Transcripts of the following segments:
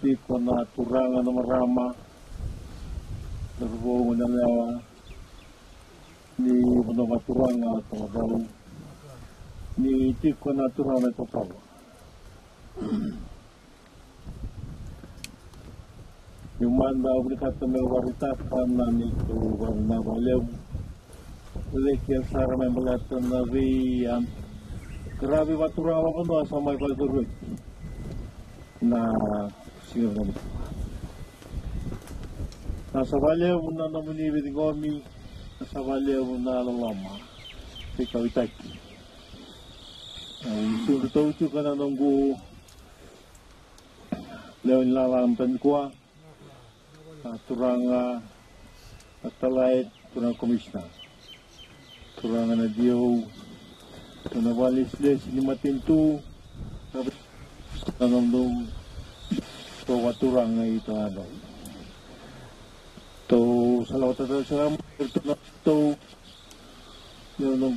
tipo na turangan ng marama terbuang ng lawa ni puno maturangan to daw ni tipo na turangan to pa yung man daw bigkat ng warita na nito wag na balew leker sara may balat na ri grabe maturawa ko no sa may pagdurog na siyon. Nasa valeu na namunibi de gomi, nasa valeu na lalama. Fica vitak. Surto tu kana nunggu leon lalam penkua. Turanga atalait turang komisna. Turanga na dio kana valis les limatin tu. Nandung to waturang ay ito ano to salawat at salam to nandung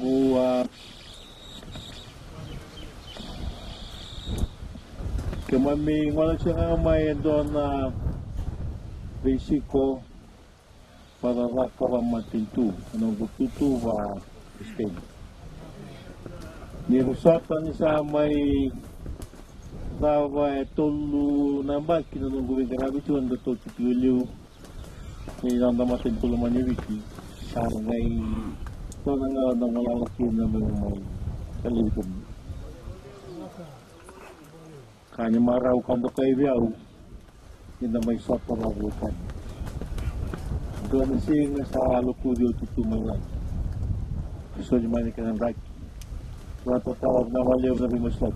kami wala siya may doon na risiko para rakamatin to nandung tutuwa state nirusatan sa may Tawa tolu nambak kita nunggu berapa tu anda tu tujuh ni anda masih puluh mani wiki sangai tuan anda mengalami kena memang terlibat kanya marau kanto kaibau kita main satu lawan tuan sih selalu kudu tutu malam soalnya mana kena rak rata tawar nama lewat dari masuk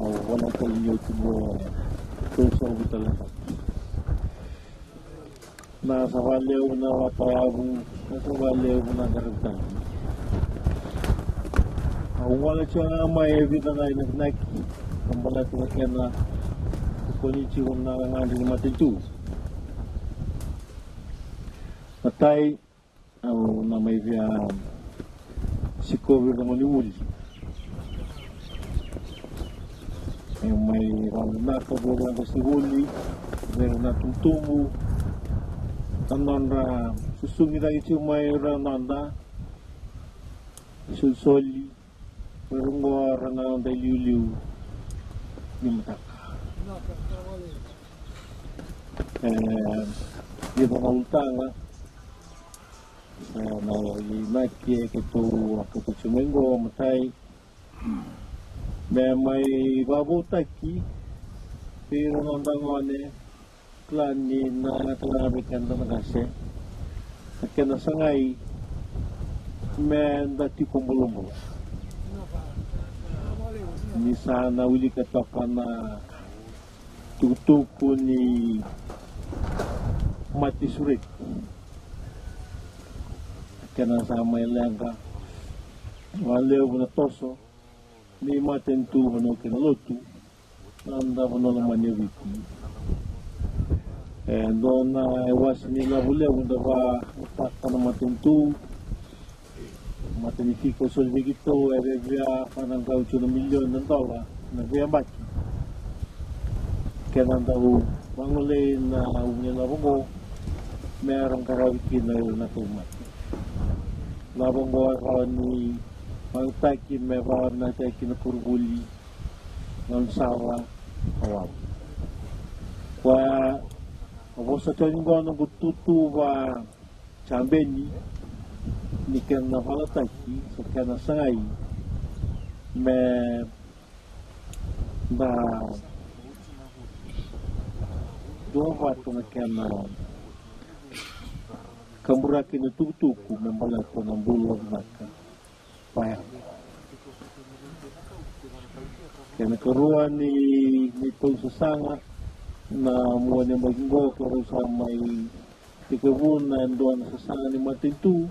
Wala ko ninyo tumusawag talaga. Nasa walew na watawag, nasa walew na garagtan. Ang wala siya nga may evita na inagnaki, ang balat na kaya na kukunichi kong nangangaling matitu. Natay, na may vya si cover na manimuli. Yung may ranunaka doon ang siguli, meron na tuntungo. Tanon na susungin na ito may ranunaka, susoli, meron nga ranunaka liuliw ni mataka. Dito na utanga, na inaki, kato sumengo, matay. May babutaki pero nandangone klani na natalabikan na magase at kanasangay may dati kumulong ni sana uli katakan na tutuko ni matisurit at kanasamay lang ka walew na toso ni maten tu mano kenalotu anda mano lamanya wiki dona ewas ni labule unda ba patana maten tu maten kiko sol vigito erevia panan gaucho no million nandawa na viambaki kenanda u bangole na unya labongo merang karawiki na natuma labongo ani ang takin may bawar na takin na kurguli ng sawa awal. Kwa Obosatangono gututuwa chambeni nikena halataki sokana sai me ba doa tunakena kambura kina tutuku membala tona bulo naka pa kena keruan ni tunsanga na muanya bagingo terus samai tikebun na doan sesanga ni matitu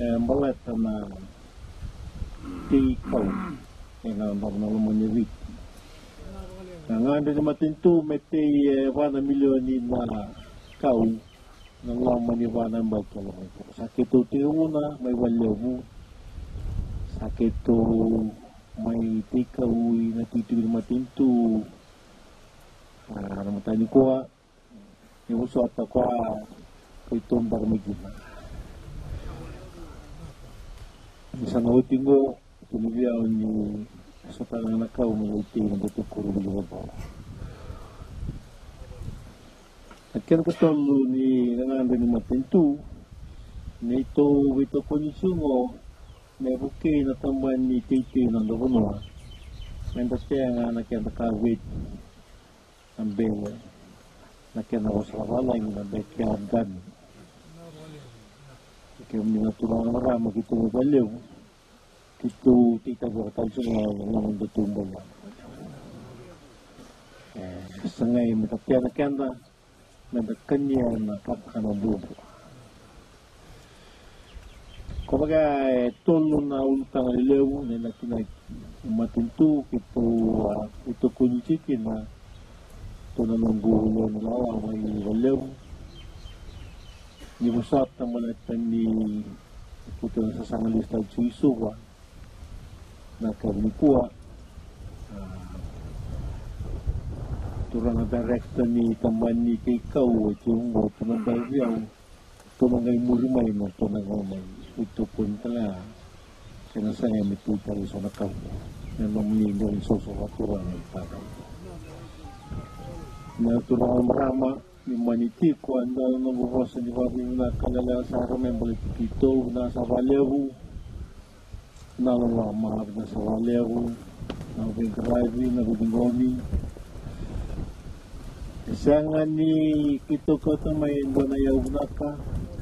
embalat na tikau ena normal monyewi nanga de matitu metei wana milioni na kau na lamani wana bakolo sakitu tiuna mai valeu sakitu mai tikau na titu matitu namatay ni Kuha, yung uso at ako kay Tombang Magina. Isang nautin ko, tumigaw niyo sa talang nakaw, mautin ang butukuro niyo ba. At kaya nakatalo ni Nanganda ni Matintu, na ito, ito ko ni Sungo, na bukay na tamban ni Titi ng Dokonoa. Mentas kaya nga nakianakawit ang bewa na kinakosawalay na bekiyagan. Kaya mga tulang marama kitong baliw, kitong titabukatal sa ngayon ng tumbang. Sa ngayon, matapya na kanda, nabakanya na kapakanabubo. Kumbaga, tolo na ulitang alilew na matintu ito kunitikin na na nanggulo ng lawang ay walaw. Nibusap na malatan ni puto na sasangalista at suisuwa na karnikuwa. Tura na direkta ni tamban ni Kikaw at yung boto ng Barriaw. Ito mga imurimay na ito ng umay. Ito punta na sinasayang ito tayo sa nakaw na namunino ang susukatura ng tagay. Natural marama ni maniti ko ang dalo na bukosan ni Fabio na kalala sa harami ang balikikito na sa Valero na lalamaharap na sa Valero na pagkarayri na gudungomi isa nga ni kito ko ito may banayaw na ka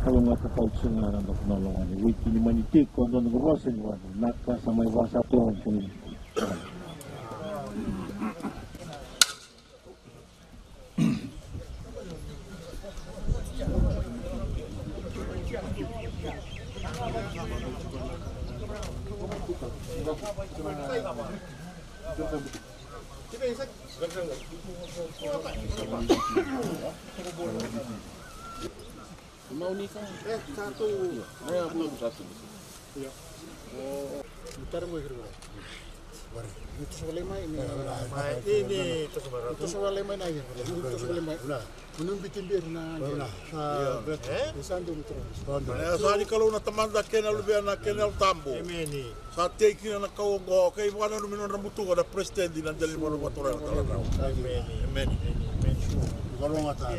kung nga tapawag siya nga ng nakunalungan ni Wiki ni Manitik kung ano nagwasan niya nakasamay wasa ito ang kunin Sani kalau na teman dah kenal lebih anak kenal tambo. Saat teki anak kau go, kau ibu anak minum rambut tu ada presiden di lantai lima rumah turun kalau kau. Amin. Kalau ngata,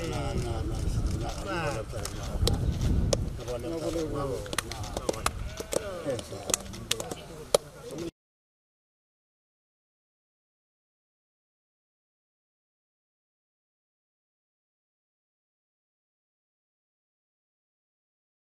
na.